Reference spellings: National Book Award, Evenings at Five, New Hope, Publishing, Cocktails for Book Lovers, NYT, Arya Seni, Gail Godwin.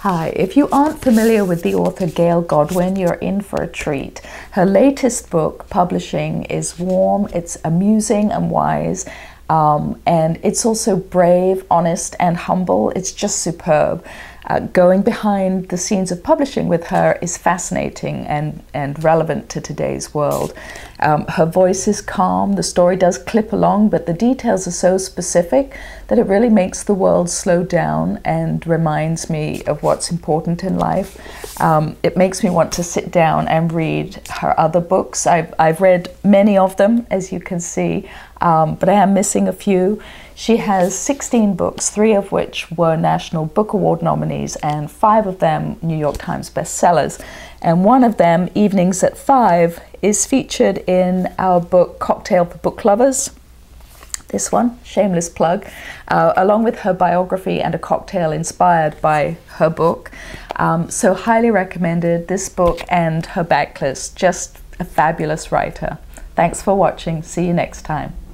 Hi, if you aren't familiar with the author Gail Godwin, you're in for a treat. Her latest book, Publishing, is warm, it's amusing and wise, and it's also brave, honest, and humble. It's just superb. Going behind the scenes of publishing with her is fascinating and relevant to today's world. Her voice is calm, the story does clip along, but the details are so specific that it really makes the world slow down and reminds me of what's important in life. It makes me want to sit down and read her other books. I've read many of them, as you can see, but I am missing a few. She has 16 books, 3 of which were National Book Award nominees and 5 of them New York Times bestsellers. And one of them, Evenings at Five, is featured in our book, Cocktails for Book Lovers. This one, shameless plug, along with her biography and a cocktail inspired by her book. So highly recommended this book and her backlist. Just a fabulous writer. Thanks for watching. See you next time.